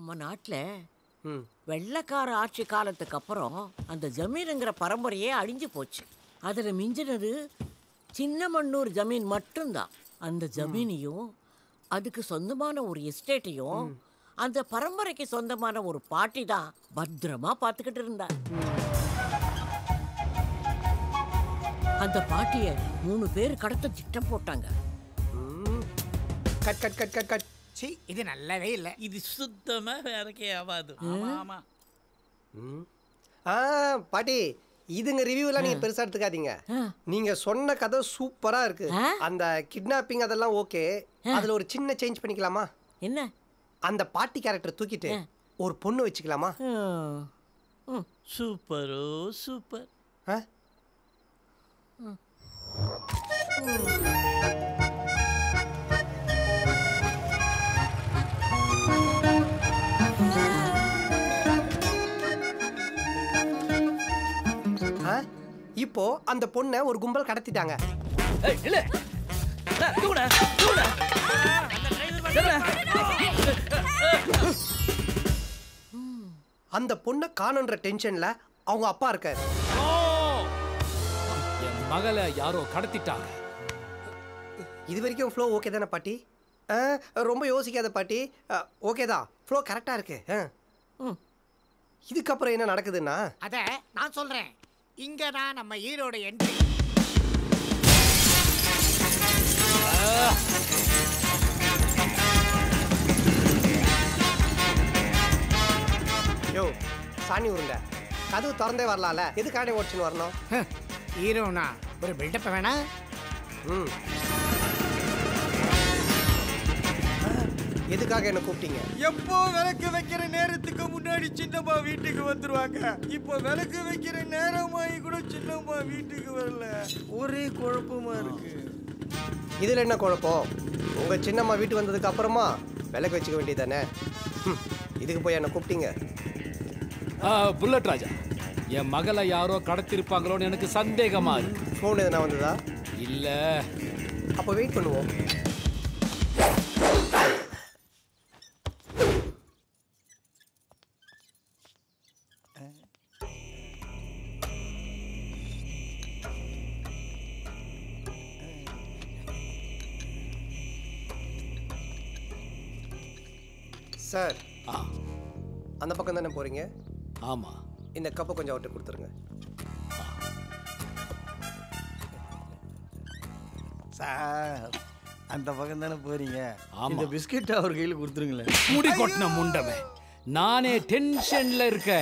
நம்ம நாட்டில் வெள்ளைக்கார ஆட்சி காலத்துக்கு அப்புறம் அந்த ஜமீனுங்கிற பரம்பரையே அழிஞ்சு போச்சு. அதில் மிஞ்சினது சின்னமண்ணூர் ஜமீன் மட்டும்தான். அந்த ஜமீனையும் அதுக்கு சொந்தமான ஒரு எஸ்டேட்டையும் அந்த பரம்பரைக்கு சொந்தமான ஒரு பாட்டி தான் பத்திரமா பார்த்துக்கிட்டு இருந்தார். அந்த பாட்டியை 3 பேர் கடத்த திட்டம் போட்டாங்க. Cut cut cut cut cut சி இது நல்லவே இல்லை. இது சுத்தமாக வேறக்கே ஆகாது. ஆமாம் பாட்டி, இதுங்க ரிவ்யூலாம் நீங்கள் பெருசாக எடுத்துக்காதீங்க. நீங்கள் சொன்ன கதை சூப்பராக இருக்குது. அந்த கிட்னாப்பிங் அதெல்லாம் ஓகே. அதில் ஒரு சின்ன சேஞ்ச் பண்ணிக்கலாமா? என்ன? அந்த பாட்டி கேரக்டர் தூக்கிட்டு ஒரு பொண்ணு வச்சுக்கலாமா? சூப்பரோ சூப்பர். இப்போ அந்த பொண்ணை ஒரு கும்பல் கடத்திட்டாங்க. அந்த பொண்ணை காணுன்ற டென்ஷன்ல அவங்க அப்பா இருக்காரு. என் மகளை யாரோ கடத்திட்டாங்க. இது வரைக்கும் ஃப்ளோ ஓகே தானே பாட்டி? ரொம்ப யோசிக்காத பாட்டி, ஓகே தான், ஃப்ளோ கரெக்டாக இருக்கு. இதுக்கப்புறம் என்ன நடக்குதுன்னா அதை நான் சொல்கிறேன். இங்கே தான் நம்ம ஹீரோட என்ட்ரி. யோ சாணி உருங்க, கதவு திறந்தே வரலாம்ல, எதுக்காண்டி ஓடிச்சுன்னு வரணும்? ஹீரோனா ஒரு பில்டப் வேணா? எதுக்காக என்ன கூப்பிட்டீங்க? எப்போ விளக்கு வைக்கிற நேரத்துக்கு முன்னாடி சின்னம்மா வீட்டுக்கு வந்துருவாங்க. இப்போ விளக்கு வைக்கிற நேரமாயி கூட சின்னம்மா வீட்டுக்கு வரல. ஒரே குழப்பமா இருக்கு. இதுல என்ன குழப்பம்? உங்க சின்னம்மா வீட்டுக்கு வந்ததுக்கு அப்புறமா விளக்கு வச்சுக்க வேண்டியதானே. இதுக்கு போய் என்ன கூப்பிட்டீங்க? புல்லட் ராஜா, என் மகளை யாரோ கடத்திருப்பாங்களோன்னு எனக்கு சந்தேகமா இருக்கு. ஃபோன் எதுனா வந்ததா? இல்ல. அப்போ வெயிட் பண்ணுவோம். சார், அந்த பக்கம் தானே போறீங்க? ஆமா. இந்த கப்பை கொஞ்சம் அவர்கிட்ட கொடுத்துருங்க. சார், அந்த பக்கம் தானே போறீங்க? ஆமா. இந்த பிஸ்கெட் அவர் கையில கொடுத்துருங்களேன். மூடி கொட்டின முண்டமே, நானே டென்ஷன்ல இருக்க.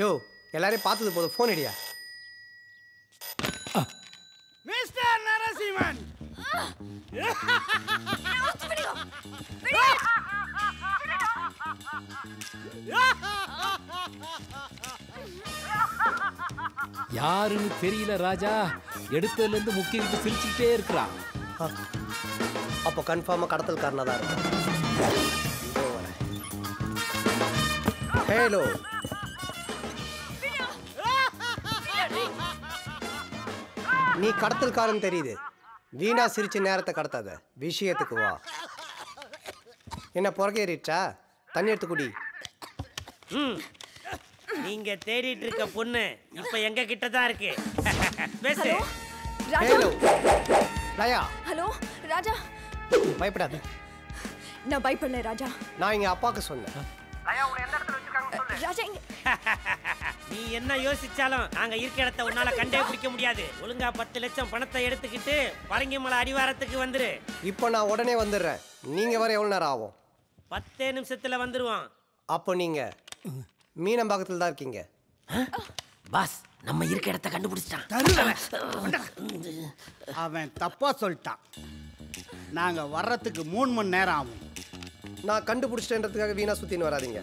யோ, எல்லாரையும் பார்த்தது போதும், ஃபோன் அடியா. மிஸ்டர் நரசிம்மன், யாருன்னு தெரியல ராஜா, எடுத்ததுல இருந்து முக்கிட்டு சிரிச்சுக்கிட்டே இருக்கிறான். அப்போ கன்ஃபார்மா கடத்தல் காரணம் தான் இருக்கு. ஹலோ, நீ கடத்தல்காரன் தெரியுது, வீணா சிரிச்சு நேரத்தை கடத்தாத, விஷயத்துக்கு வா. என்ன புறக்கேறிட்டா? தண்ணி எடுத்து குடி. நீங்க தேடிட்டு இருக்க பொண்ணு இப்ப எங்க கிட்ட தான் இருக்கு. ஹலோ ராஜா, பயப்படாத. நான் பயப்படல ராஜா, நான் எங்க அப்பாவுக்கு சொன்னேன். நீ என்ன யோசிச்சாலும் நாங்க இருக்க இடத்தை உன்னால கண்டே பிடிக்க முடியாது. ஒழுங்கா 10 லட்சம் பணத்தை எடுத்துக்கிட்டு பரங்கிமலை அடிவாரத்துக்கு வந்துரு. இப்போ நான் உடனே வந்துடுறேன். நீங்க வர எவ்வளவு நேரம் ஆகும்? 10 நிமிஷத்துல வந்துருவோம். அப்போ நீங்க மீனம்பாக்கத்துல தான் இருக்கீங்க. பாஸ், நம்ம இருக்க இடத்தை கண்டுபிடிச்சிட்டான். அவன் தப்பா சொல்லிட்டான். நாங்க வர்றதுக்கு 3 மணி நேரம் ஆகும். நான் கண்டுபிடிச்சிட்டேன்றதுக்காக வீணா சுத்தின்னு வராதிங்க.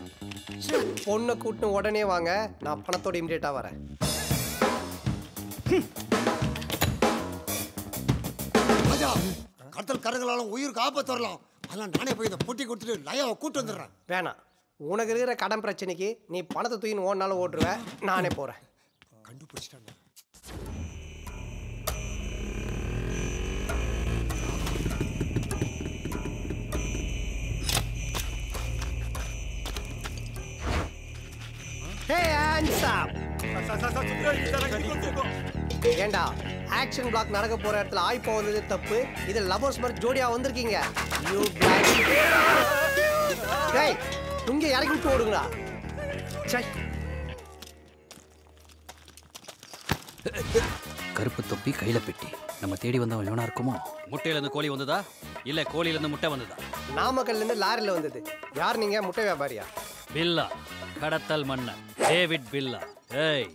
பொண்ணை கூட்டின்னு உடனே வாங்க, நான் பணத்தோட இமிடியேட்டா வரேன். கடத்தல் காரர்களாலும் உயிருக்கு ஆபத்து வரலாம். அதெல்லாம் நானே போய் இந்த பொட்டி கொடுத்துட்டு லயாவை கூட்டு வந்துடுறேன். வேணாம், உனக்கு இருக்கிற கடன் பிரச்சனைக்கு நீ பணத்தை தூக்கின்னு ஓடினாலும் ஓட்டுருவேன். நானே போகிறேன். கண்டுபிடிச்சிட்டேன். ஏண்டா ஆக்ஷன் பிளாக் நடக்க போற இடத்துல ஆய்ப்பா வந்தது தப்பு. இது லவர்ஸ் மாதிரி ஜோடியா வந்திருக்கீங்க. இங்க இறக்கி விட்டு ஓடுங்களா? கருப்பு தொப்பி கையில பெட்டி. நம்ம தேடி வந்தவன் எவனா இருக்குமோ? முட்டையில இருந்து கோழி வந்ததா இல்ல கோழியில இருந்து முட்டை வந்ததா? நாமக்கல்ல இருந்து லாரில வந்தது. யார் நீங்க? முட்டை வியாபாரியா? பில்லா, கடத்தல் மன்னன் டேவிட் பில்லா. ஏய்,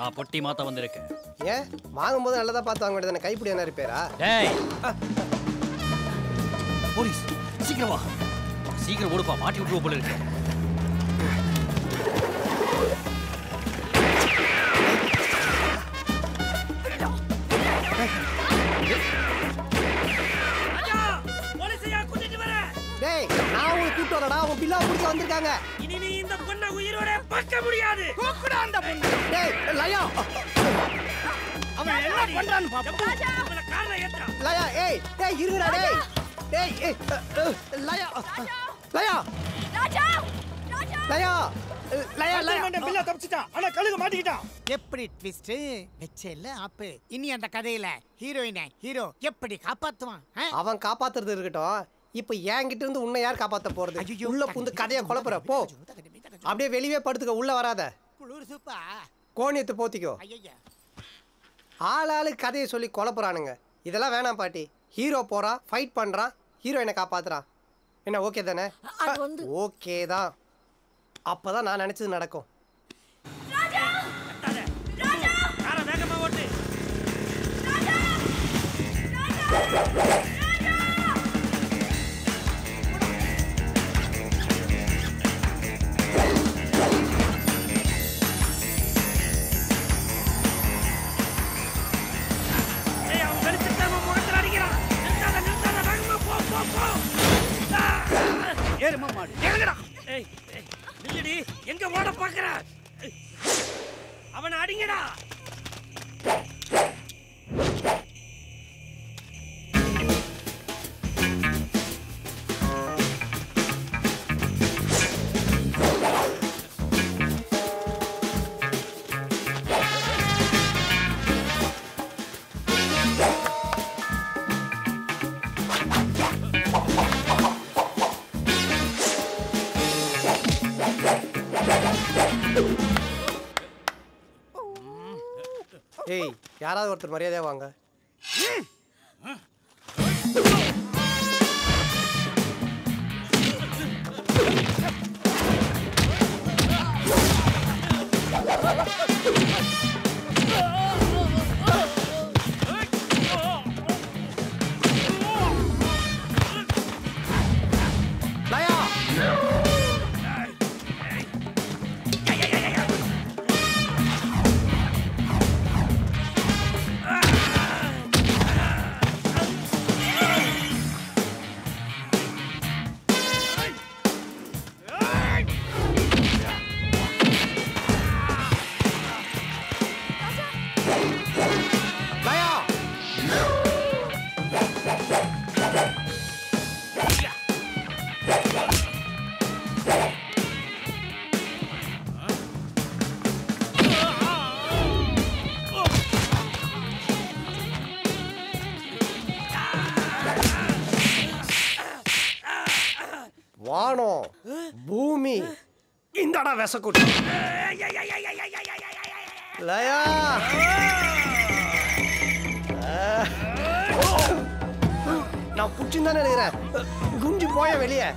நான் பொட்டி மாத்த வந்திருக்கேன். ஏன் வாங்கும்போது நல்லதா பார்த்து வாங்க வேண்டியதானே? கைப்பிடி என்ன ரிப்பேரா? டேய் போலீஸ், சீக்கிரம் வா. சீக்கிரம் ஓடுப்பா, மாட்டி விட்டுருவோம் போல இருக்கு. டேய், நான் உங்களை கூப்பிட்டு வரடா. உங்க பில்லா பிடிக்க வந்திருக்காங்க. இனி நீ இந்த பொண்ணை உயிரோட பார்க்க முடியாது. கூப்பிடா அந்த பொண்ணு. டேய் லயா, அவன் என்ன பண்றான்னு பாப்போம். அவன காரண ஏத்துடா லயா. ஏய் டேய் இருடா. டேய் டேய் லயா லயா ராஜா ராஜா லயா லயா லயா. அந்த பில்லா தப்பிச்சிட்டான், ஆனா கழுகு மாட்டிக்கிட்டான். எப்படி ட்விஸ்ட் வெச்சல ஆப்பு. இனி அந்த கதையில ஹீரோயினை ஹீரோ எப்படி காப்பாத்துவான்? அவன் காப்பாத்துறது இருக்கட்டும், இப்ப என்கிட்ட இருந்து உன்னை யார் காப்பாத்த போறது? உள்ள புந்து கதையை குழப்புற. போ, அப்படியே வெளியே படுத்துக்க, உள்ள வராத. கோணியத்தை போத்திக்கோ. ஆளாளு கதையை சொல்லி குழப்புறானுங்க. இதெல்லாம் வேணாம் பாட்டி. ஹீரோ போறான், ஃபைட் பண்றான், ஹீரோயினை காப்பாத்துறான். என்ன ஓகே தானே? ஓகே தான். அப்பதான் நான் நினைச்சது நடக்கும். எங்க ஓட பாக்குற? அவனை அடிங்கடா. ஏய், யாராவது ஒருத்தர் மரியாதையா வாங்க. வானம், பூமி, இந்தடா விசக்கூட்டு. லயா நான் புடிச்சு தானே நினைக்கிறேன். குஞ்சு போய வெளியே.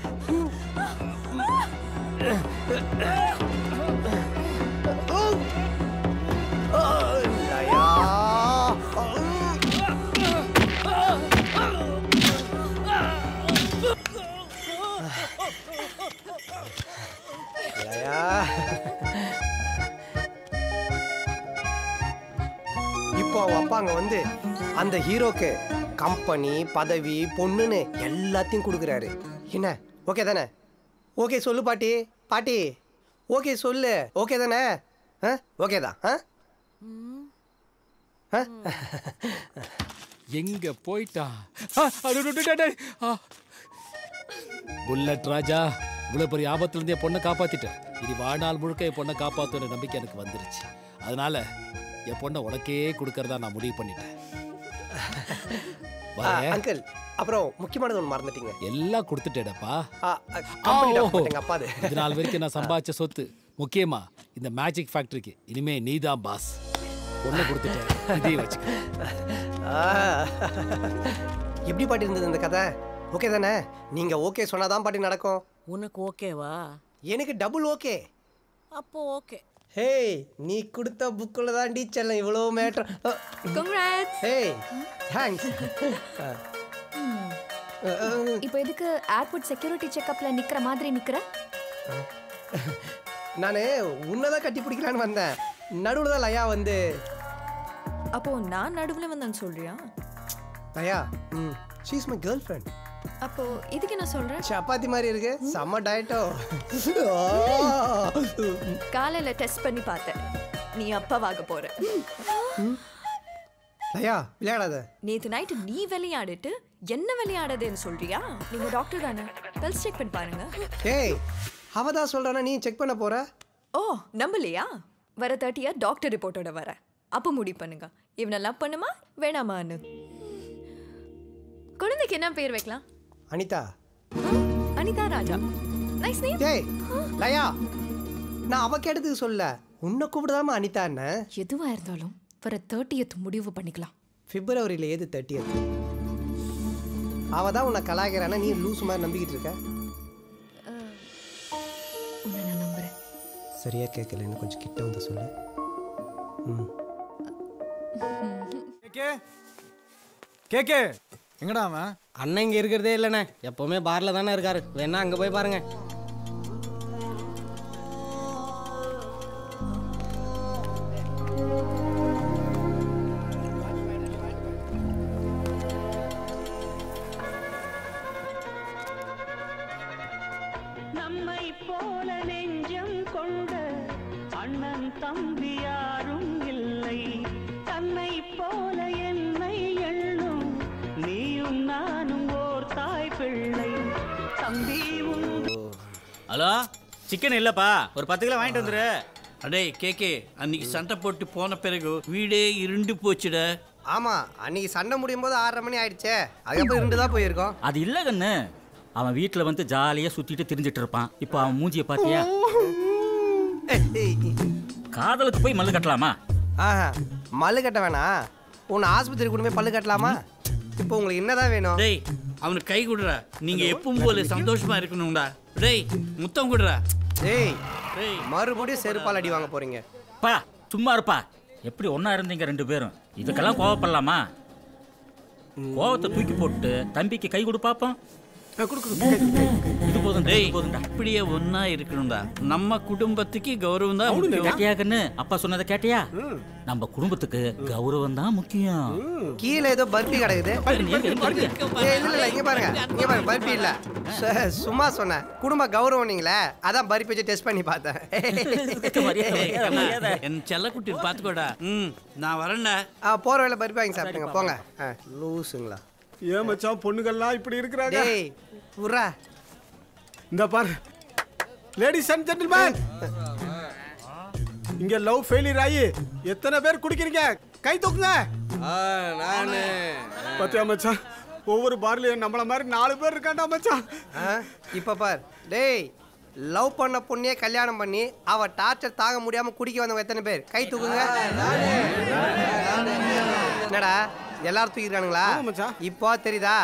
இப்போ அவன் அப்பா அங்க வந்து அந்த ஹீரோக்கு கம்பெனி, பதவி, பொண்ணுன்னு எல்லாத்தையும் கொடுக்குறாரு. என்ன ஓகே தானே? ஓகே சொல்லு பாட்டி. பாட்டி ஓகே சொல்லு. ஓகே தானே? ஓகே தான். எங்க போயிட்டா புல்லட் ராஜா? இவ்வளவு பெரிய ஆபத்துல இருந்து என் பொண்ணை காப்பாத்திட்டேன். இது வாழ்நாள் முழுக்க என் பொண்ணை காப்பாத்துற நம்பிக்கை எனக்கு வந்துருச்சு. அதனால என் பொண்ணை உனக்கே கொடுக்கறதா நான் முடிவு பண்ணிட்டேன். அங்கிள், அப்புறம் முக்கியமானது ஒன்று மறந்துட்டீங்க. எல்லாம் கொடுத்துட்டேடப்பா. இது நாள் வரைக்கும் நான் சம்பாதிச்ச சொத்து. முக்கியமா இந்த மேஜிக் ஃபேக்டரிக்கு இனிமே நீதான் பாஸ். ஒன்று கொடுத்துட்டேன், இதையும் வச்சுக்க. எப்படி பாட்டி இருந்தது இந்த கதை? ஓகே தானே? நீங்க ஓகே சொன்னாதான் பாட்டி நடக்கும். உனக்கு ஓகேவா? எனக்கு டபுள் ஓகே. அப்போ ஓகே. ஹே, நீ கொடுத்த புக்கில் தான் டீச்சர்லாம் இவ்வளோ மேட்டர். கங்க்ராட்ஸ். ஹே, தேங்க்ஸ். இப்போ எதுக்கு ஏர்போர்ட் செக்யூரிட்டி செக்அப்பில் நிற்கிற மாதிரி நிற்கிற? நான் உன்னதான் கட்டி பிடிக்கலான்னு வந்தேன். நடுவில் தான் லயா வந்து. அப்போ நான் நடுவில் வந்தேன்னு சொல்றியா? Laya she is my girlfriend. அப்போ இதுக்கு என்ன சொல்ற? சப்பாத்தி மாதிரி இருக்கு, செம்ம டயட்டோ. காலையில டெஸ்ட் பண்ணி பார்த்தேன், நீ அப்பாவாக போற. லயா விளையாடாத. நேத்து நைட்டு நீ விளையாடிட்டு என்ன விளையாடாதேன்னு சொல்றியா? நீங்க டாக்டர் தானே, பல்ஸ் செக் பண்ணி பாருங்க. ஏய், அவதான் சொல்றானா நீ செக் பண்ண போற? ஓ, நம்பலையா? வர 30th டாக்டர் ரிப்போர்ட்டோட வர. அப்போ முடிவு பண்ணுங்க, இவனெல்லாம் பண்ணுமா வேணாமான்னு. குழந்தைக்கு என்ன பேர் வைக்கலாம்? அனிதா. Anitha Raja, nice name. டேய் லயா, நான் அவ கேட்டதுக்கு சொல்ல உன்னை கூப்பிடாம அனிதா என்ன? எதுவா இருந்தாலும் வர 30th முடிவு பண்ணிக்கலாம். பிப்ரவரியில ஏது 30th? அவ தான் உன்னை கலாய்க்கிறானா? நீ லூஸ் மாதிரி நம்பிக்கிட்டு இருக்க. உன்னை நான் நம்புறேன். சரியா கேட்கல, என்ன கொஞ்சம் கிட்ட வந்து சொல்லு. கேக்கே கேக்கே எங்கடா அவன்? அண்ணன் இங்கே இருக்கிறதே இல்லைண்ணே, எப்போவுமே பாரில் தானே இருக்காரு. வேணா அங்கே போய் பாருங்க. நம்மை போல நெஞ்சம் கொண்ட அண்ணன் தம்பி யாரும் இல்லை. தன்னை போல என்னை எண்ணும் நீயும் நானும் ஓர் தாய் பிள்ளை தம்பி. ஹலோ, சிக்கன் இல்லப்பா, ஒரு 10 கிலோ வாங்கிட்டு வந்துரு. அடே கேக்கே, அன்னைக்கு சண்டை போட்டு போன பிறகு வீடே இருண்டு போச்சுட. ஆமா, அன்னைக்கு சண்டை முடியும் போது 6:30 மணி ஆயிடுச்சே, அதுக்கப்புறம் இருண்டுதான் போயிருக்கோம். அது இல்ல கண்ணு, அவன் வீட்டுல வந்து ஜாலியா சுத்திட்டு திரிஞ்சிட்டு இருப்பான். இப்ப அவன் மூஞ்சிய பாத்தியா? காதலுக்கு போய் மல்லு கட்டலாமா? மல்லு கட்ட வேணா, உன்னை ஆஸ்பத்திரி கூடமே பல்லு கட்டலாமா? இப்போ உங்களுக்கு என்னதான் வேணும்? டேய், அவனுக்கு கை கொடுறா. நீங்க எப்பவும் போல சந்தோஷமா இருக்கணும்டா. டேய், முத்தம் கொடுறா. டேய், மறுபடியும் செருப்பால் அடி வாங்க போறீங்க. பா சும்மா இருப்பா. எப்படி ஒன்னா இருந்தீங்க 2 பேரும்? இதுக்கெல்லாம் கோவப்படலாமா? கோவத்தை தூக்கி போட்டு தம்பிக்கு கை கொடு பாப்போம். அப்படியே ஒன்னா இருக்கணும்டா. நம்ம குடும்பத்துக்கு கௌரவம் தான். கேட்டியாக்குன்னு அப்பா சொன்னதை கேட்டியா? நம்ம குடும்பத்துக்கு கௌரவம் தான் முக்கியம். கீழே ஏதோ பர்பி கிடக்குது, பர்பி இல்ல, சும்மா சொன்ன குடும்ப கௌரவம் நீங்களே, அதான் பர்பி வச்சு டெஸ்ட் பண்ணி பார்த்தேன். என் செல்லக்குட்டி பாத்துக்கோடா. நான் வரேன்டா. போற வேலை பர்பி வாங்கி சாப்பிடுங்க போங்க. லூசுங்களா? ஏன் மச்சான் பொண்ணுகள்லாம் இப்படி இருக்கிறாங்க? டேய் புறா, இந்த பாரு. லேடிஸ் அண்ட் ஜென்டில்மேன், இங்க லவ் ஃபெயிலியர் ஆகி எத்தனை பேர் குடிக்கிறீங்க? கை தூக்குங்க. நானே. பாத்தியா மச்சான், ஒவ்வொரு பார்லயும் நம்மள மாதிரி 4 பேர் இருக்காண்டா மச்சான். இப்ப பாரு, டேய் லவ் பண்ண பொண்ணையே கல்யாணம் பண்ணி அவ டார்ச்சர் தாங்க முடியாம குடிக்க வந்தவங்க எத்தனை பேர்? கை தூக்குங்க. என்னடா எல்லாரும் தூக்கிருக்கானுங்களா மச்சான்? இப்போ தெரியுதா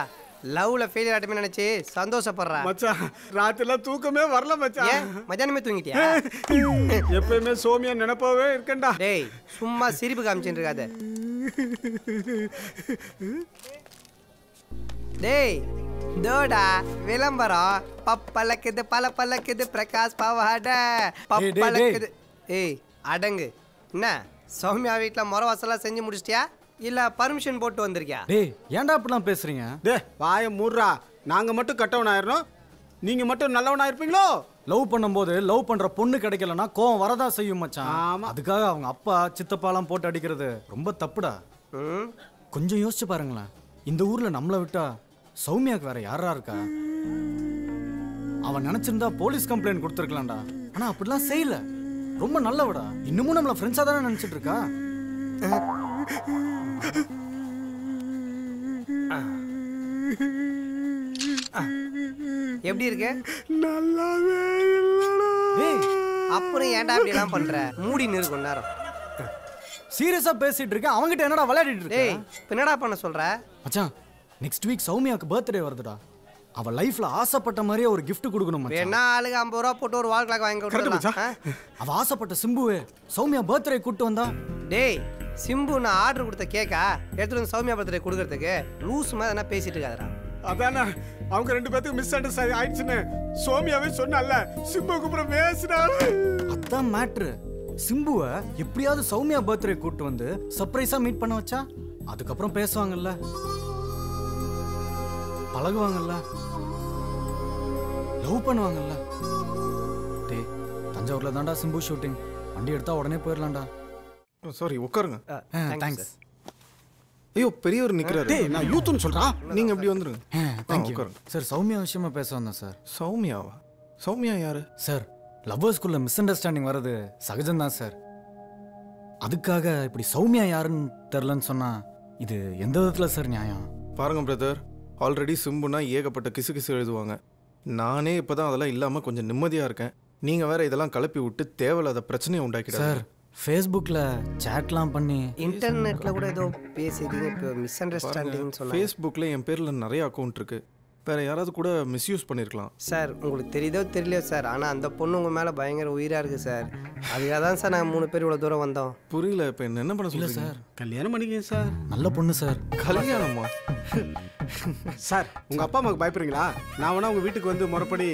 லவ்ல ஃபெயிலியர் ஆட்டமே நினைச்சு சந்தோஷப்படுறா மச்சான். ராத்திரிலாம் தூக்கமே வரல மச்சான். ஏன் மத்தியானமே தூங்கிட்டியா? எப்பயுமே சோமியா நினைப்பாவே இருக்கண்டா. டேய் சும்மா சிரிப்பு காமிச்சுட்டு இருக்காத. டேய் தோடா விளம்பரம் பப்பலக்குது பல பல்லக்குது பிரகாஷ் பாவாட பப்பலக்குது. ஏய் அடங்கு, என்ன சௌமியா வீட்டுல முறை வாசலாம் செஞ்சு முடிச்சிட்டியா இல்ல பர்மிஷன் போட்டு வந்திருக்கியா? டேய் ஏன்டா அப்படிலாம் பேசுறீங்க? டேய் வாயை மூடுறா. நாங்க மட்டும் கட்டவனாயிரோம், நீங்க மட்டும் நல்லவனா இருப்பீங்களோ? லவ் பண்ணும்போது லவ் பண்ற பொண்ணு கிடைக்கலன்னா கோவம் வரதா செய்யும் மச்சான். அதுக்காக அவங்க அப்பா சித்தப்பாலாம் போட்டு அடிக்கிறது ரொம்ப தப்புடா. கொஞ்சம் யோசிச்சு பாருங்களேன், இந்த ஊர்ல நம்மளை விட்டா சௌமியாக்கு வேற யாரா இருக்கா? அவன் நினைச்சிருந்தா போலீஸ் கம்ப்ளைண்ட் கொடுத்துருக்கலாம்டா, ஆனா அப்படிலாம் செய்யல. ரொம்ப நல்லவடா, இன்னமும் நம்மள ஃப்ரெண்ட்ஸா தானே நினைச்சிட்டு இருக்கா. எப்படி இருக்க? நல்லாவே இல்லடா. டேய் அப்புறம் ஏன்டா இப்படி எல்லாம் பண்ற? மூடி நிறு கொஞ்ச நேரம். சீரியஸா பேசிட்டு இருக்க, அவங்கிட்ட என்னடா விளையாடிட்டு இருக்க? டேய் என்னடா பண்ண சொல்ற? மச்சான் நெக்ஸ்ட் வீக் சௌமியாக்கு பர்த்டே வருதுடா. அவ லைஃப்ல ஆசைப்பட்ட மாதிரியே ஒரு gift கொடுக்கணும் மச்சான். என்ன ஆளுக்கு 50 ரூபாய் போட்டு ஒரு வால் கிளாக் வாங்கி கொடுத்தா மச்சான். அவ ஆசைப்பட்ட சிம்புவே சௌமியா பர்த்டே கூட்டி வந்தா. டேய் சிம்பு நான் ஆர்டர் கொடுத்த கேக்கா எடுத்து வந்து சௌமியா பர்த்டே குடுக்குறதுக்கு லூஸ் மாதிரி என்ன பேசிட்டு இருக்காதடா. அதானே அவங்க ரெண்டு பேத்துக்கு மிஸ் அண்டர்ஸ்டாண்ட் ஆயிடுச்சுன்னு சௌமியாவே சொன்னல்ல, சிம்புக்கு அப்புறம் பேசினா அதான் மேட்டர். சிம்புவை எப்படியாவது சௌமியா பர்த்டே கூட்டி வந்து சர்ப்ரைஸா மீட் பண்ண வச்சா அதுக்கப்புறம் பேசுவாங்கல்ல, பழகுவாங்கல்ல, லவ் பண்ணுவாங்கல்ல. டே தஞ்சாவூர்ல தான்டா சிம்பு ஷூட்டிங், வண்டி எடுத்தா உடனே போயிடலாம்டா. சாரி உட்காருங்க. தேங்க்ஸ். ஐயோ பெரியவர் நிக்கிறாரு. டேய் நான் யூத்னு சொல்றா, நீங்க இப்படி வந்துருங்க. Thank you sir. சௌமியா விஷயமா பேச வந்தேன் சார். சௌமியாவா? சௌமியா யாரு சார்? லவ்வர்ஸ்குள்ள மிஸ் அண்டர்ஸ்டாண்டிங் வர்றது சகஜம்தான் சார். அதுக்காக இப்படி சௌமியா யாருன்னு தெரியலன்னு சொன்னா இது எந்த விதத்துல சார் நியாயம்? பாருங்க பிரதர், ஆல்ரெடி சிம்புனா ஏகப்பட்ட கிசு கிசு எழுதுவாங்க. நானே இப்போ தான் அதெல்லாம் இல்லாமல் கொஞ்சம் நிம்மதியாக இருக்கேன். நீங்கள் வேறு இதெல்லாம் கலப்பி விட்டு தேவையில்லாத பிரச்சனையை உண்டாக்கிட்டு சார். ஃபேஸ்புக்கில் சேட்லாம் பண்ணி இன்டர்நெட்டில் கூட ஏதோ பேசிக்கிங்க, இப்போ மிஸ் அண்டர்ஸ்டாண்டிங்னு சொல்லலாம். ஃபேஸ்புக்கில் என் பேரில் நிறைய அக்கௌண்ட் இருக்குது, வேறு யாராவது கூட மிஸ்யூஸ் பண்ணியிருக்கலாம் சார். உங்களுக்கு தெரியுதோ தெரியலையோ சார், ஆனால் அந்த பொண்ணு உங்கள் மேலே பயங்கர உயிராக இருக்குது சார். அதுக்காக தான் சார் நாங்கள் 3 பேர் இவ்வளோ தூரம் வந்தோம். புரியல இப்போ என்ன பண்ண சொல்லுங்க சார். கல்யாணம் பண்ணிக்கங்க சார், நல்ல பொண்ணு சார். கல்யாணமா சார்? உங்கள் அப்பா அம்மாவுக்கு பயப்படுறீங்களா? நான் வேணா உங்கள் வீட்டுக்கு வந்து முறைப்படி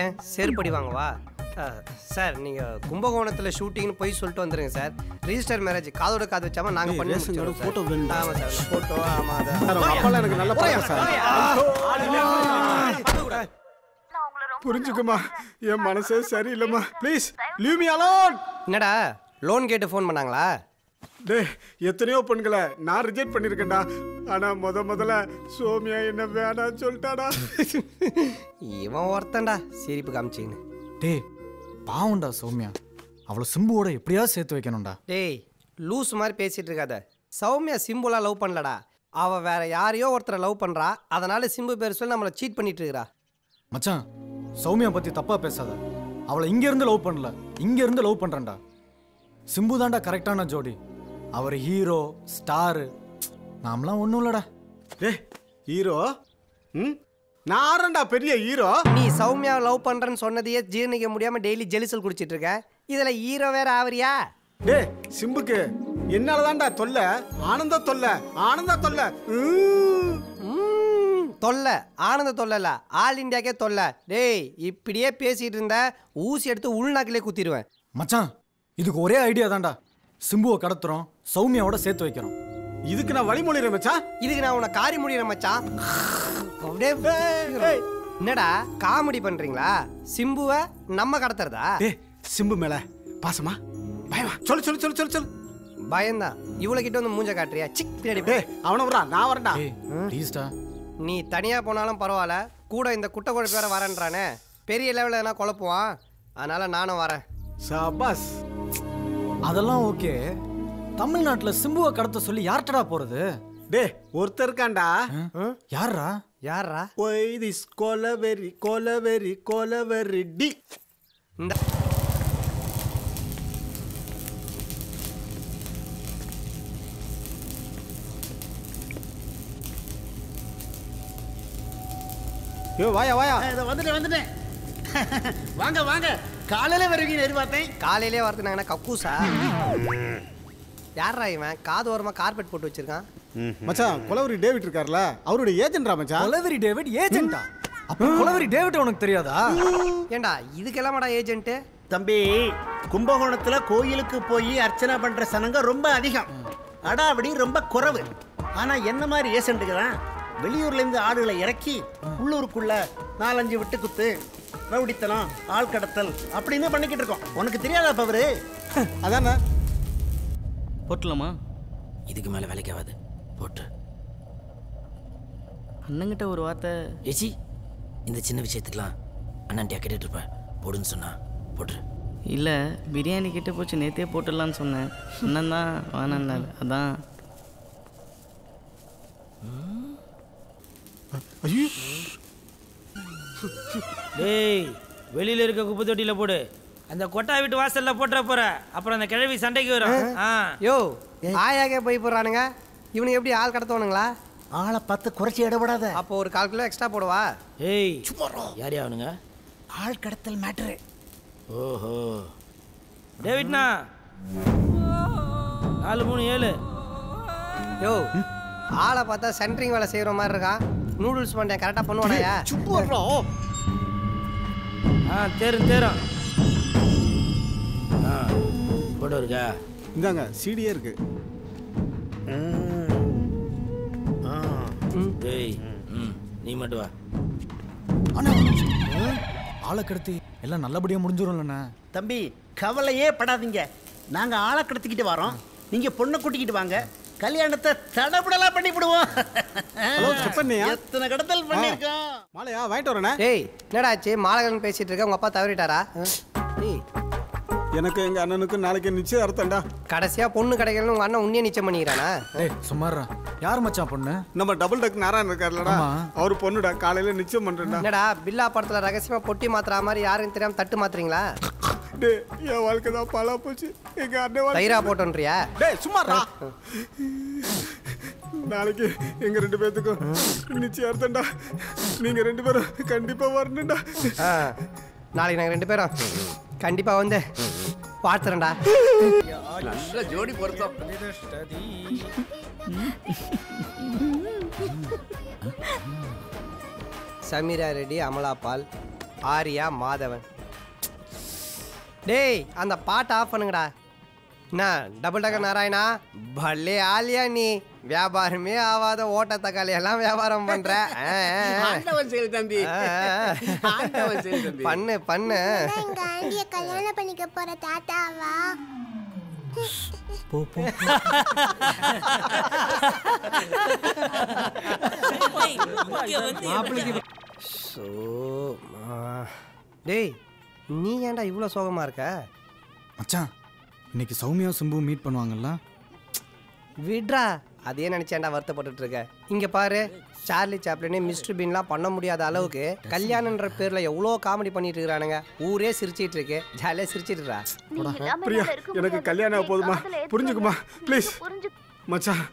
ஏன் சேர்ப்படி வாங்கவா சார். நீங்கள் கும்பகோணத்தில் ஷூட்டிங்னு போய் சொல்லிட்டு வந்துடுங்க சார். ரிஜிஸ்டர் மேரேஜ் காதோட காது வச்சாமல் நாங்கள் பண்ணி வச்சுக்கிறோம். ஃபோட்டோ வேணும். ஆமாம் சார் ஃபோட்டோ. ஆமாம் அதான் எனக்கு நல்லா சார். புரிஞ்சுக்குமா, என் மனசே சரியில்லைம்மா. Please leave me alone. என்னடா லோன் கேட்டு ஃபோன் பண்ணாங்களா? டே எத்தனையோ பெண்களை நான் ரிஜெக்ட் பண்ணியிருக்கேன்டா, ஆனால் முதல்ல சௌமியா என்ன வேணான்னு சொல்லிட்டாடா. இவன் ஒருத்தன்டா சிரிப்பு காமிச்சின்னு. டே பாவண்டா சௌமியா, அவளை சிம்புவோட எப்படியாவது சேர்த்து வைக்கணும்டா. டேய் லூஸ் மாதிரி பேசிகிட்டு இருக்காத. சௌமியா சிம்புலாம் லவ் பண்ணலடா, அவள் வேற யாரையோ ஒருத்தரை லவ் பண்ணுறா. அதனால சிம்பு பேர் சொல்லி நம்மளை சீட் பண்ணிட்டு இருக்கிறா. மச்சான் சௌமியா பற்றி தப்பாக பேசாத, அவளை இங்கேருந்து லவ் பண்ணல, இங்கேருந்து லவ் பண்ணுறான்டா. சிம்பு தான்டா கரெக்டான ஜோடி, அவர் ஹீரோ ஸ்டாரு, நாமெல்லாம் ஒன்றும் இல்லைடா. டே ஹீரோ ம் நாரண்டா பெரிய ஹீரோ. நீ சௌமியா லவ் பண்றன்னு சொன்னதையே ஜீரணிக்க முடியாம டெய்லி ஜெலிசல் குடிச்சிட்டு இருக்க, இதுல ஹீரோ வேற ஆவறியா? டேய் சிம்புக்கு என்னாலதான்டா தொல்ல, ஆனந்த தொல்ல, ஆனந்த தொல்ல, தொல்ல, ஆனந்த தொல்லல ஆல் இந்தியாக்கே தொல்ல. டேய் இப்படியே பேசிட்டு இருந்த ஊசி எடுத்து உள்நாக்கிலே குத்திடுவேன். மச்சான் இதுக்கு ஒரே ஐடியா தான்டா, சிம்புவை கடத்துறோம், சௌமியாவோட சேர்த்து வைக்கிறோம். இதுக்கு நான் வழி மொழிறேன் மச்சான், இதுக்கு நான் உன காரி மொழிறேன் மச்சான். என்னடா காமெடி பண்றீங்களா? சிம்புவை நம்ம கடத்துறதா? சிம்பு மேல பாசமா பயமா? சொல்லு சொல்லு சொல்லு சொல்லு சொல்லு. பயம்தான். இவ்வளவு கிட்ட வந்து மூஞ்ச காட்டுறியா? சிக் பின்னாடி அவன வரா. நான் வரேன்டா. நீ தனியா போனாலும் பரவாயில்ல, கூட இந்த குட்ட குழப்பி வேற வரேன்றானே, பெரிய லெவலில் எதனா குழப்புவான். அதனால நானும் வரேன். சபாஸ். அதெல்லாம் ஓகே, தமிழ்நாட்டில் சிம்புவை கடத்த சொல்லி யார்கிட்டடா போறது? டே ஒருத்தர் இருக்காண்டா. யாரா யாரா? Why this kolaveri kolaveri kolaveri di. இந்த யோ வாயா வாயா. இத வந்துட்டேன். வாங்க வாங்க. காலையில வருவீங்க எதிர்பார்த்தேன். காலையிலே வரதுனாங்கன்னா கக்கூசா? யாரா இவன்? காது ஓரமா கார்பெட் போட்டு வச்சிருக்கான். மச்சான் கொலவெரி டேவிட் இருக்கார்ல, அவருடைய ஏஜென்ட்ரா மச்சான். கொலவெரி டேவிட் ஏஜென்ட்டா? அப்ப கொலவெரி டேவிட் உனக்கு தெரியாதா? ஏண்டா இதுக்கெல்லாம்டா ஏஜென்ட்? தம்பி கும்பகோணத்துல கோயிலுக்கு போய் அர்ச்சனை பண்ற சனங்க ரொம்ப அதிகம், அடாவடி ரொம்ப குறவு. ஆனா என்ன மாதிரி ஏஜென்ட்டுக்குதான் வெளியூர்ல இருந்து ஆடுகளை இறக்கி உள்ளூருக்குள்ள 4-5 விட்டு குத்து ரவுடித்தனம், ஆள் கடத்தல் அப்படின்னு பண்ணிக்கிட்டு இருக்கோம். உனக்கு தெரியாதா பவரு? அதானா போட்டலாமா? இதுக்கு மேலே வேலைக்காகாது, போட்டு அண்ணங்கிட்ட ஒரு வார்த்தை. ஏச்சி, இந்த சின்ன விஷயத்துக்கெலாம் அண்ணன்ட்டியா கேட்டுட்ருப்பேன், போடுன்னு சொன்னா போட்டு. இல்லை, பிரியாணி கிட்டே போச்சு, நேற்றே போட்டுடலான்னு சொன்னேன், அண்ணன் தான் வானான்னாரு. அதான். டேய், வெளியில் இருக்க குப்பை தொட்டியில் போடு, அந்த கொட்டா வீட்டு வாசலில் போட்டுற போகிற, அப்புறம் அந்த கிழவி சண்டைக்கு வரும். யோ, ஆயாக போய் போடுறானுங்க இவனுக்கு. எப்படி ஆள் கடத்தவனுங்களா? ஆளை பார்த்து குறைச்சி இடப்படாத. அப்போ ஒரு கால் கிலோ எக்ஸ்ட்ரா போடுவா. ஏய், யார் யாவனுங்க? ஆள் கடத்தல் மேட்ரு. ஓஹோ, டேவிட்னா 437. யோ, ஆளை பார்த்தா சென்ட்ரிங் வேலை செய்கிற மாதிரி இருக்கான். நூடுல்ஸ் பண்ணிட்டேன், கரெக்டாக பண்ணுவானையா? சும்மாடுறோம். ஆ, தேரும் தேரும். ஆ, போட்டோ இருக்கா? இந்தாங்க, சீடியே இருக்கு. ஆ, டேய், நீ மட்டும் வா. ஆளை கடத்தி எல்லாம் நல்லபடியாக முடிஞ்சிடும்லண்ணா. தம்பி, கவலையே படாதீங்க, நாங்கள் ஆளை கடத்திக்கிட்டு வரோம், நீங்கள் பொண்ணை கூட்டிக்கிட்டு வாங்க, கல்யாணத்தை தடபுடலா பண்ணிடுவோம். ஹலோ சுப்பண்ணியா, எத்தனை கடத்தல் பண்ணிருக்கோம். மாலையா வாங்கிட்டு வரேனே. டேய், என்னடா ஆச்சு? மாலைகள்னு பேசிட்டு இருக்க, உங்க அப்பா தவறிட்டாரா? டேய், எனக்கு எங்க அண்ணனுக்கு நாளைக்கு நிச்சயதார்த்தம்டா. கடைசியா பொண்ணு கிடைக்கலன்னு உங்க அண்ணன் உன்னையே நிச்சயம் பண்ணிக்கிறானா? டேய், சும்மாடா. யார் மச்சான் பொண்ணு? நம்ம டபுள் டக் நாராயணன் இருக்கார்லடா, அவர் பொண்ணுடா. காலையில நிச்சயம் பண்றேன்டா. என்னடா பில்லா படத்துல ரகசியமா பொட்டி மாத்துற மாதிரி யாரும் தெரியாம தட்டு மாத்துறீங்களா? டேய், என் வாழ்க்கை தான் பாலா போச்சு. எங்க அண்ணன் தைரா போட்டோன்றியா? டேய், சும்மாடா. நாளைக்கு எங்க ரெண்டு பேத்துக்கும் நிச்சயதார்த்தம்டா, நீங்க ரெண்டு பேரும் கண்டிப்பா வரணும்டா. நாளைக்கு நாங்கள் ரெண்டு பேரும் கண்டிப்பாக வந்து பார்த்துறேன்டா. நல்ல ஜோடி பொருத்தம். சமீரா ரெட்டி, அமலா பால், ஆரியா மாதவன். டேய், அந்த பாட்டை ஆஃப் பண்ணுங்கடா. என்ன டபுள் டக்கர் நாராயணா, பல்லே ஆலியா, நீ வியாபாரமே ஆவாத ஓட்ட தக்காளி எல்லாம் வியாபாரம் பண்ற. தம்பி பண்ணு பண்ணு. கல்யாணம் பண்ணிக்க போற தாத்தாவா? டேய், நீ ஏன்டா இவ்வளோ சோகமா இருக்க? மச்சான், இன்னைக்கு சௌமியா சும்பு மீட் பண்ணுவாங்கல்ல. விட்ரா, அதே நினைச்சேன்டா வருத்தப்பட்டு இருக்க. இங்க பாரு, சார்லி சாப்ளினே மிஸ்டர் பீன்லாம் பண்ண முடியாத அளவுக்கு கல்யாணம்ன்ற பேர்ல எவ்வளோ காமெடி பண்ணிட்டு இருக்கானுங்க. ஊரே சிரிச்சிட்டு இருக்கு. ஜாலியா சிரிச்சிட்டுறா. எனக்கு கல்யாணம் போதுமா, புரிஞ்சுக்குமா ப்ளீஸ்? மச்சான்,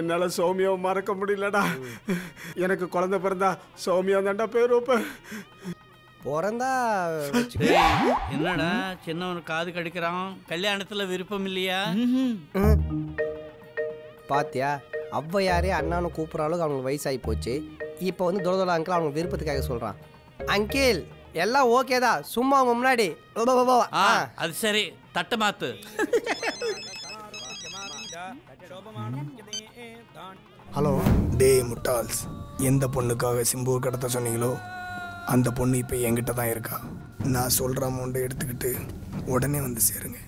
என்னால சௌமியாவை மறக்க முடியலடா. எனக்கு குழந்தை பிறந்தா சௌமியா தான்டா பேர் வைப்பேன். பிறந்தா என்னடா சின்னவன் காது கடிக்கிறான், கல்யாணத்துல விருப்பம் இல்லையா? பாத்தியா, அவ்வையாரே அண்ணான்னு கூப்பிட்ற அளவுக்கு அவங்களுக்கு வயசாகி போச்சு. இப்போ வந்து துரதோட அங்கிள் அவங்க விருப்பத்துக்காக சொல்கிறான். அங்கிள் எல்லாம் ஓகே தான், சும்மா அவங்க முன்னாடி அது சரி தட்டை மாத்து. ஹலோ டே முட்டால்ஸ், எந்த பொண்ணுக்காக சிம்புவை கடத்த சொன்னீங்களோ அந்த பொண்ணு இப்போ என்கிட்ட தான் இருக்கா. நான் சொல்கிற அமௌண்ட்டை எடுத்துக்கிட்டு உடனே வந்து சேருங்க.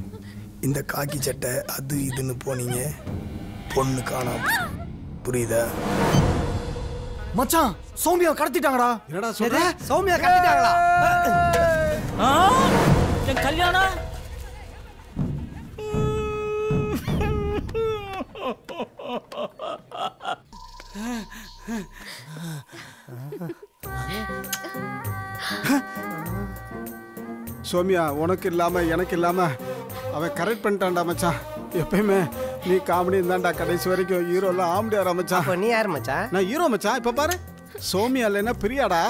இந்த காக்கி சட்டை அது இதுன்னு போனீங்க, பொண்ணு காணாம. புரியுதா மச்சான்? சௌமியா கடத்திட்டாங்கடா. என்னடா சொல்ற? சௌமியா கடத்திட்டாங்களா? ஆ, என் கல்யாணம். சௌமியா, உனக்கு இல்லாம எனக்கு இல்லாம அவன் கரெக்ட் பண்ணிட்டான்டா மச்சான். எப்பயுமே நீ காமெடி இருந்தாண்டா கடைசி வரைக்கும். ஹீரோல ஆம்டியாரா மச்சான்? நீ யார் மச்சான்? நான் ஹீரோ மச்சான். இப்ப பாரு, சௌமியா இல்லைன்னா பிரியாடா.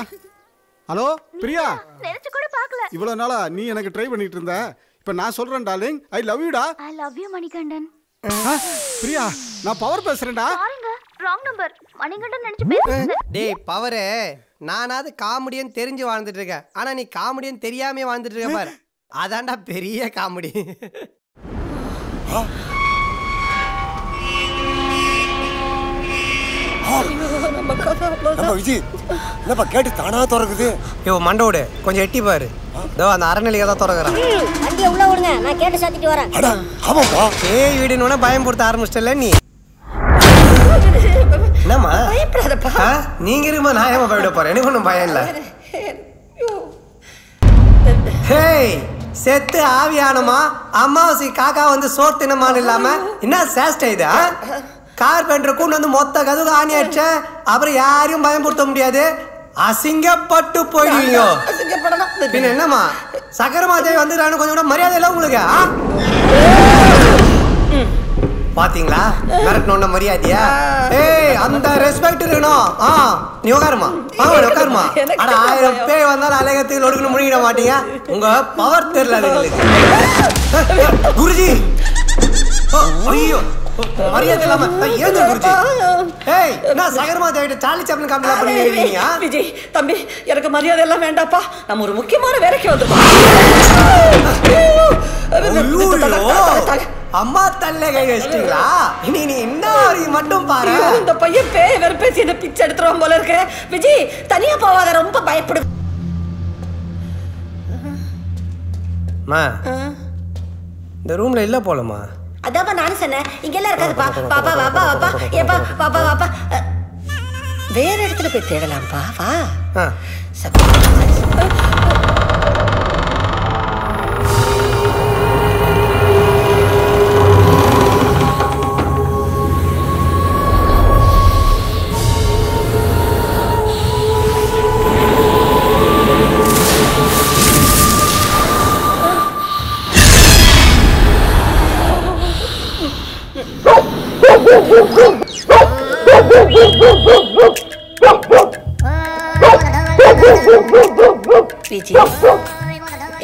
ஹலோ பிரியா, நினைச்சு கூட பார்க்கல. இவ்வளவு நாளா நீ எனக்கு ட்ரை பண்ணிட்டு இருந்த, இப்ப நான் சொல்றேன் டார்லிங், ஐ லவ் யூ டா. I love you Manikandan. Priya, நான் பவர் பேசுறேன்டா. பாருங்க, ராங் நம்பர். மணிகண்டன் நினைச்சு பேசுறேன். டேய் பவர், நானாவது காமெடியன் தெரிஞ்சு வாழ்ந்துட்டு இருக்கேன், ஆனா நீ காமெடியன் தெரியாமே வாழ்ந்துட்டு இருக்க பாரு. அதான்டா பெரிய காமெடி. Oh, மண்டோடு கொஞ்சம் எட்டி பாரு, அந்த அறநிலையை தான் திறக்கிறான். நான் கேட்டு சாத்திட்டு வரேன். பயம் கொடுத்த ஆரம்பிச்சிட்டல நீ. என்னம்மா நீங்க இருக்குமா? நான் ஏமா பயப்பட போறேன்? எனக்கு ஒன்றும் பயம் இல்லை. செத்து ஆவியானமா அம்மாவாசி காக்கா வந்து சோர் தினமான இல்லாம என்ன சேஷ்டை இது? கார்பெண்டர் கூண்டு வந்து மொத்த கதவு ஆணி ஆயிடுச்சேன். அப்புறம் யாரையும் பயன்படுத்த முடியாது, அசிங்கப்பட்டு போயிடுவீங்க. பின்ன என்னம்மா சக்கரமாதேவி வந்துடுறான்னு கொஞ்சம் கூட மரியாதை இல்லை உங்களுக்கு. பாத்தீங்களா மிரட்டணும்னா மரியாதையா? ஏய் அந்த ரெஸ்பெக்ட் இருக்கணும். நீ உட்காருமா, உட்காருமா. ஆனா 1000 பேர் வந்தாலும் அலையத்துக்கு ஒடுக்கணும், முடிக்கிட மாட்டீங்க. உங்க பவர் தெரியல உங்களுக்கு. குருஜி ஐயோ மரியாதை இல்லாம ஏது குருஜி? ஏய் நான் சகரமாதேவிட்ட சார்லி சாப்ளின் காமெடி பண்ணி இருக்கீங்க. விஜய் தம்பி எனக்கு மரியாதை எல்லாம் வேண்டாப்பா, நம்ம ஒரு முக்கியமான வேலைக்கு வந்துட்டோம். அம்மா தள்ள கை வச்சிட்டீங்களா? நீ நீ என்ன மட்டும் பாரு, இந்த பையன் பேய் வேற பேசி என்ன பிச்சை எடுத்துருவான் போல இருக்கு. விஜய் தனியா போவாத, ரொம்ப பயப்படு. இந்த ரூம்ல இல்ல போலமா? அதாப்பா நானும் சொன்னேன், இங்கெல்லாம் இருக்காதுப்பா. பாப்பா பாப்பா பாப்பா ஏப்பா பாப்பா பாப்பா வேற இடத்துல போய் தேடலாம்ப்பா. வா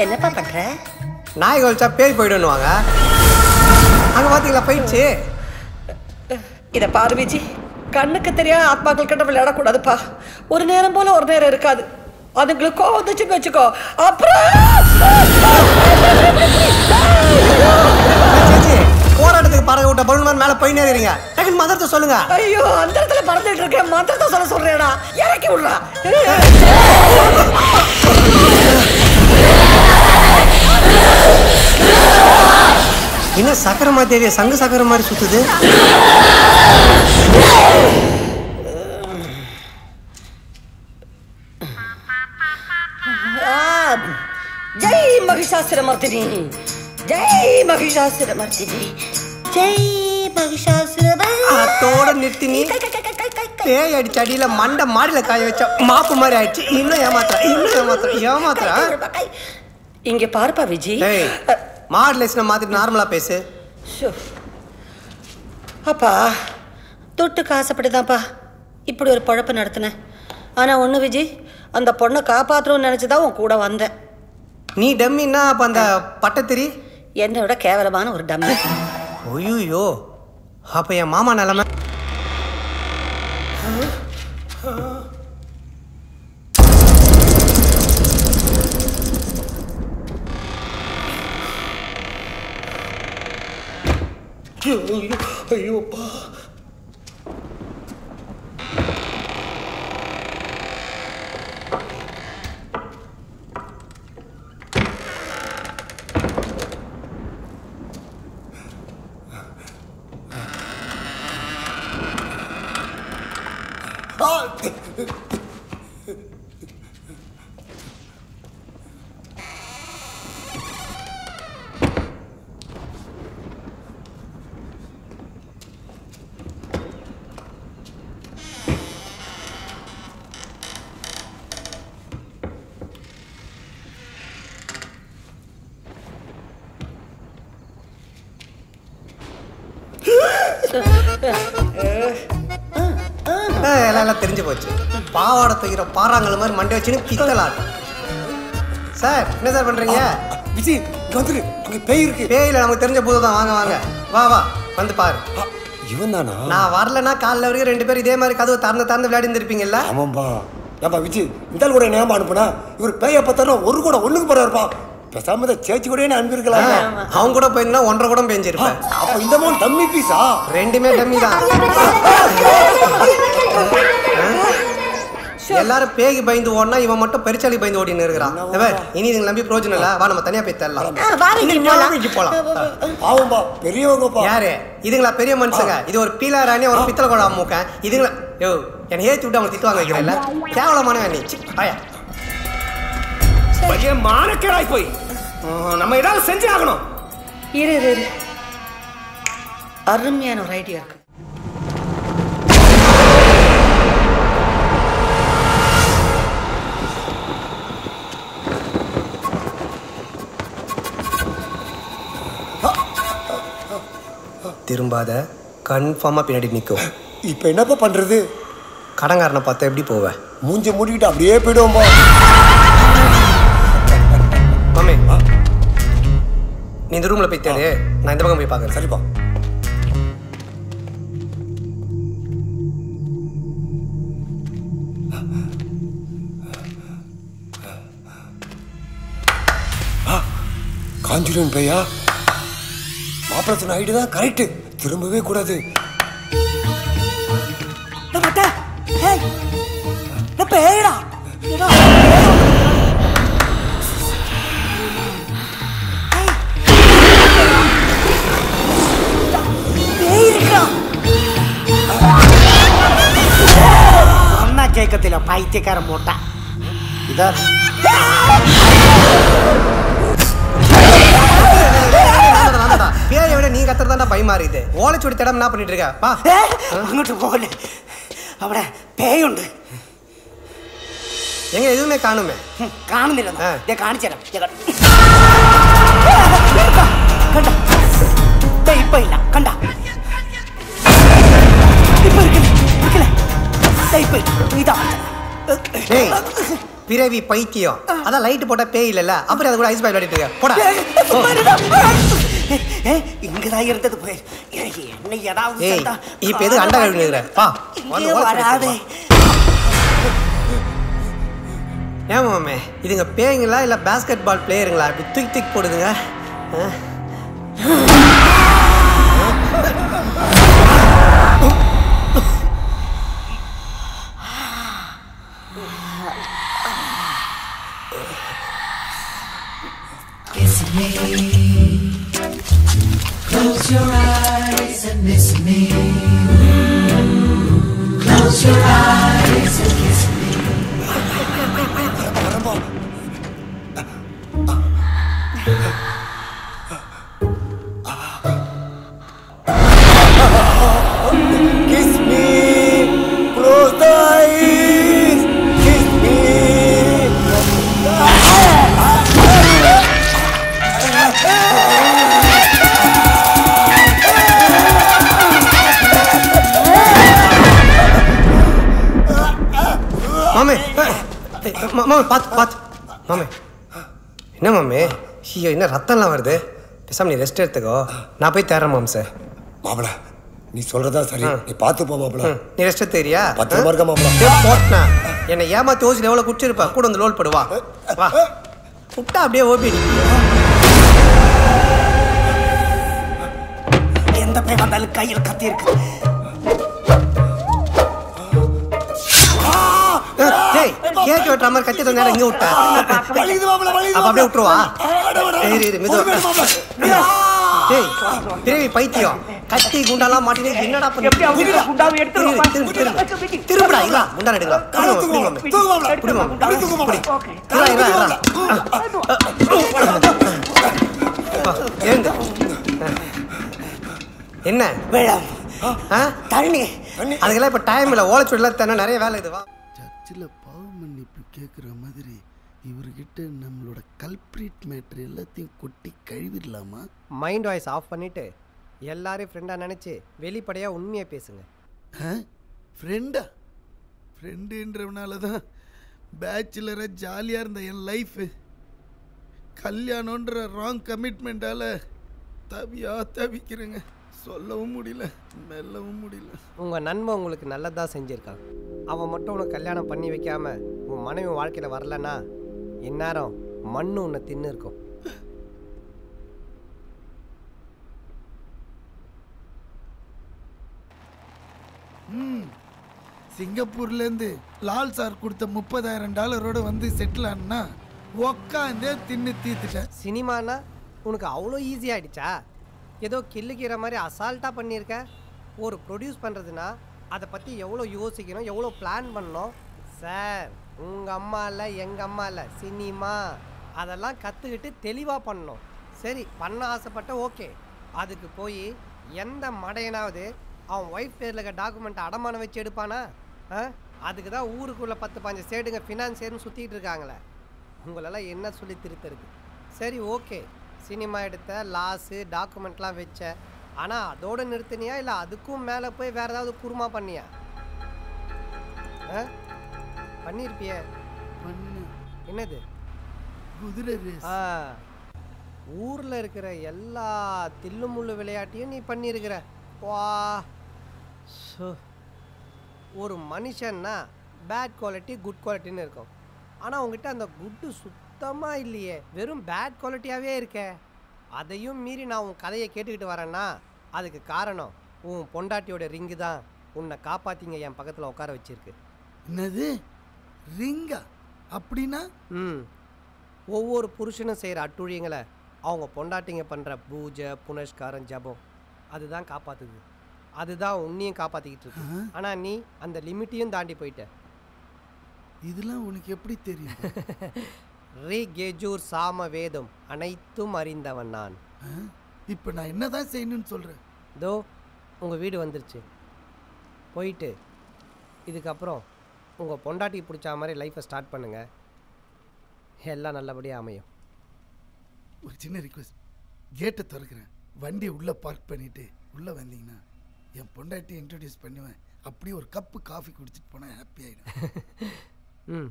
என்னப்பா பண்ற? நாய் கொல்ச்சா பேய் போயிடுன்னு வாங்க. அங்க பாத்தீங்களா போயிடுச்சு. இத பாரு விஜி, கண்ணுக்கு தெரியாத ஆத்மாக்கள் கிட்ட விளையாடக்கூடாதுப்பா. ஒரு நேரம் போல ஒரு நேரம் இருக்காது, அதுங்களுக்கு கோவம் வந்துச்சுன்னு வச்சுக்கோ. அப்புறம் போராட்டத்துக்கு பறக்க விட்ட பலூன் மேல போய் நேரீங்க. டக்குனு மந்திரத்தை சொல்லுங்க. ஐயோ அந்த இடத்துல பறந்துட்டு இருக்கேன், மந்திரத்தை சொல்ல சொல்றேடா. இறக்கி விடுறா. என்ன சக்கரமா தேவிய சங்கு சக்கர மாதிரி சுத்துது? ஜெய் மகிஷாசுரமர்த்தினி, ஜெய் மகிஷாசுரமர்த்தினி, ஜெய் மகிஷாசுரமர்த்தினி. நிறுத்தினி பேய் அடிச்ச அடியில மண்டை மாடியில காய வச்ச மாப்பு மாதிரி ஆயிடுச்சு. இன்னும் ஏமாத்துற, இன்னும் ஏமாத்துற, ஏமாத்துற. இங்க பார்ப்பா விஜி, மாடலேஷனை மாத்திட்டு நார்மலா பேசு. அப்பா தொட்டுக்கு ஆசைப்பட்டுதான்ப்பா இப்படி ஒரு பழப்பு நடத்தினேன். ஆனா ஒண்ணு விஜய், அந்த பொண்ணை காப்பாற்றணும்னு நினைச்சுதான் உன் கூட வந்தேன். நீ டம்மின்னா அப்ப அந்த பட்டத்திரி என்னை விட கேவலமான ஒரு டம்மி. ஐயோ அப்ப என் மாமா நிலைமை. ஐயோப்பா தெரிஞ்சு போச்சு. பாவாட தூக்கிற பாறாங்கல் மாதிரி மண்டை வச்சுன்னு பித்தலாது. சார் என்ன சார் பண்றீங்க? விஜய் கந்துரு அங்க பேய் இருக்கு. பேயில நமக்கு தெரிஞ்ச போது தான். வாங்க வாங்க வா வா வந்து பாரு. இவன் தானா? நான் வரலன்னா காலைல வரைக்கும் 2 பேர் இதே மாதிரி கதவு திறந்து திறந்து விளையாடி இருந்திருப்பீங்கல்ல. ஆமாம்பா. ஏப்பா விஜய் இந்த கூட நேமா அனுப்புனா இவர் பேயை பார்த்தாலும் ஒரு கூட ஒண்ணுக்கு போறாருப்பா. பிரசாமத்தை சேச்சு கூட அனுப்பியிருக்கலாம். அவங்க கூட போயிருந்தா 1.5 கூட பேஞ்சிருப்பேன். அப்ப இந்த மாதிரி டம்மி பீஸா? ரெண்டுமே டம்மி தான். எல்லாரும் பேகி பயந்து ஓடனா இவன் மட்டும் பெருச்சாளி பயந்து ஓடினு இருக்கிறான். இனி இதுங்க நம்பி பிரோஜனம் இல்ல, வா நம்ம தனியா போய் தரலாம். யாரு இதுங்களா பெரிய மனுஷங்க? இது ஒரு பீலா ராணி, ஒரு பித்தளை கோடா மூக்க. இதுங்களா யோ என்னை ஏற்றி விட்டு அவங்க திட்டுவாங்க வைக்கிறேன். கேவலமான மானக்கேடாய் போய் நம்ம ஏதாவது செஞ்சு ஆகணும். இரு அருமையான ஒரு ஐடியா இருக்கு. திரும்பாத கன்ஃபார்மா பின்னாடி நிற்கும். இப்போ என்னப்பா பண்றது? கடங்காரனை பார்த்தா எப்படி போவேன்? மூஞ்சி மூடிக்கிட்டு அப்படியே போயிடுவோம்பா. மாமே நீ இந்த ரூம்ல போய் தேடு, நான் இந்த பக்கம் போய் பார்க்குறேன். சரிப்பா. காஞ்சிடும் பையா மாப்பிளத்தின் ஐடி தான் கரெக்டு, திரும்பவே கூடாது. அண்ணா கேட்கத்தில பைத்தியக்கார மூட்டா இதான். நீ கத்துறதா பயமா இருக்குது. ஓலைச்சுடி தடம் என்ன பண்ணிட்டு இருக்கிட்டு போகல. அவட பேய் உண்டு எங்க? எதுவுமே காணுமே. காணும் இல்லை, காணிச்சேன். இப்ப இல்ல கண்டா இப்ப இருக்கு பிறவி பைத்தியம். அதான் லைட் போட்டா பேய் இல்ல, அப்புறம் அது கூட ஐஸ் பாய் விளையாடிட்டு இருக்க. இங்கதான் இருந்தது போய் என்ன ஏதாவது அண்டா கழுவி ஏமாமே. இதுங்க பேய்ங்களா இல்ல பேஸ்கெட் பால் பிளேயருங்களா? இப்படி தூக்கி தூக்கி போடுதுங்க. Close your eyes and miss me. Close your eyes and kiss me. Kiss me. Close the eyes. Kiss me. பாத்து பாத்து மாமே. என்ன மாமே ஐயோ என்ன ரத்தம்லாம் வருது? பேசாம நீ ரெஸ்ட் எடுத்துக்கோ, நான் போய் தேடுறேன். மாம் சார் மாப்பிள நீ சொல்றதா சரி, நீ பாத்து போ மாப்பிள. நீ ரெஸ்ட் எடுத்துக்கிறியா? பத்திரமா இருக்க மாப்பிள. என்னை ஏமாத்தி ஓசியில் எவ்வளவு குடிச்சிருப்பா, கூட வந்து லோல் படுவா வா விட்டா அப்படியே ஓபி. எந்த பே வந்தாலும் கையில் கத்தி இருக்கு. கேக்கு வெட்டுற மாதிரி கத்தி தந்தா இங்க விட்டா அப்ப அப்படியே விட்டுருவா. பிறவி பைத்தியம் கத்தி குண்டாலாம் மாட்டி என்னடா திரும்படா இல்லா குண்டா எடுக்கலாம். என்ன வேளாம் தண்ணி அதுக்கெல்லாம் இப்ப டைம் இல்ல. ஓலைச்சுடலாம் தானே நிறைய வேலை. இதுவா சில பாவமன்னிப்பு கேட்குற மாதிரி இவர்கிட்ட நம்மளோட கல்பிரிட் மேட்ரு எல்லாத்தையும் கொட்டி கழுவிடலாமா? மைண்ட் வாய்ஸ் ஆஃப் பண்ணிவிட்டு எல்லாரையும் ஃப்ரெண்டாக நினச்சி வெளிப்படையாக உண்மையாக பேசுங்க. ஃப்ரெண்டா? ஃப்ரெண்டுன்றவனால தான் பேச்சுலராக ஜாலியாக இருந்த என் லைஃபு கல்யாணன்ற ராங் கமிட்மெண்ட்டால் தவிக்கிறேங்க. சொல்லவும் முடியல, மெல்லவும் முடியல. உங்கள் நண்பன் உங்களுக்கு நல்லதாக செஞ்சுருக்கான். அவன் மட்டும் உனக்கு கல்யாணம் பண்ணி வைக்காமல் உன் மனைவி வாழ்க்கையில் வரலன்னா இந்நேரம் மண்ணு உன்னை தின்னு இருக்கும். சிங்கப்பூர்லேருந்து லால் சார் கொடுத்த $30,000 வந்து செட்டில் ஆனா உக்காந்து தின்னு தீர்த்துட்டேன். சினிமானா உனக்கு அவ்வளோ ஈஸியாகிடுச்சா? ஏதோ கிள்ளுக்கிற மாதிரி அசால்ட்டாக பண்ணியிருக்க. ஒரு ப்ரொடியூஸ் பண்ணுறதுனா அதை பற்றி எவ்வளோ யோசிக்கணும், எவ்வளோ பிளான் பண்ணணும். சார் உங்கள் அம்மா இல்லை, எங்கள் அம்மா இல்லை, சினிமா அதெல்லாம் கற்றுக்கிட்டு தெளிவாக பண்ணணும். சரி, பண்ண ஆசைப்பட்ட ஓகே. அதுக்கு போய் எந்த மடையனாவது அவன் ஒய்ஃப் பேரில் இருக்க டாக்குமெண்ட்டை அடமானம் வச்சு எடுப்பானா? அதுக்கு தான் ஊருக்குள்ளே 10-15 சேடுங்க ஃபினான்சியர்னு சுற்றிக்கிட்டு இருக்காங்களே. உங்களெல்லாம் என்ன சொல்லி திருத்தருக்கு? சரி ஓகே, சினிமா எடுத்த லாஸு டாக்குமெண்ட்லாம் வச்ச. ஆனால் அதோடு நிறுத்தினியா இல்லை அதுக்கும் மேலே போய் வேறு ஏதாவது குருமா பண்ணியா? பண்ணியிருப்பிய. என்னது? குதிரை ரேஸ். ஊரில் இருக்கிற எல்லா தில்லுமுள்ளு விளையாட்டையும் நீ பண்ணியிருக்கிற. வா, ஒரு மனுஷன்னா பேட் குவாலிட்டி குட் குவாலிட்டின்னு இருக்கும். ஆனால் உங்ககிட்ட அந்த குட்டு சுத்தமாக இல்லையே, வெறும் பேட் குவாலிட்டியாகவே இருக்க. அதையும் மீறி நான் உன் கதையை கேட்டுக்கிட்டு வரேன்னா அதுக்கு காரணம் உன் பொண்டாட்டியோட ரிங்கு தான். உன்னை காப்பாற்றிங்க என் பக்கத்தில் உட்கார வச்சிருக்கு. என்னது ரிங்கா? அப்படின்னா ஒவ்வொரு புருஷனும் செய்கிற அட்டுழியங்களை அவங்க பொண்டாட்டிங்க பண்ணுற பூஜை புனஸ்காரம் ஜபம் அதுதான் காப்பாற்றுது. அதுதான் உன்னையும் காப்பாற்றிக்கிட்டு இருக்கு. ஆனால் நீ அந்த லிமிட்டையும் தாண்டி போயிட்ட. இதெல்லாம் உனக்கு எப்படி தெரியும்? ரீ கேஜூர் சாம வேதம் அனைத்தும் அறிந்தவன் நான். இப்போ நான் என்னதான் செய்யணும்னு சொல்கிறேன்? இதோ உங்கள் வீடு வந்துருச்சு. போயிட்டு இதுக்கப்புறம் உங்கள் பொண்டாட்டி பிடிச்ச மாதிரி லைஃப்பை ஸ்டார்ட் பண்ணுங்கள். எல்லாம் நல்லபடியாக அமையும். ஒரு சின்ன ரிக்வஸ்ட், கேட்டை திறக்கிறேன், வண்டி உள்ளே பார்க் பண்ணிவிட்டு உள்ளே வந்தீங்கன்னா என் பொண்டாட்டி இன்ட்ரடியூஸ் பண்ணுவேன். அப்படியே ஒரு கப்பு காஃபி குடிச்சிட்டு போனால் ஹாப்பி ஆகிடும். ம்,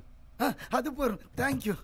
அது போகிறோம். தேங்க்யூ.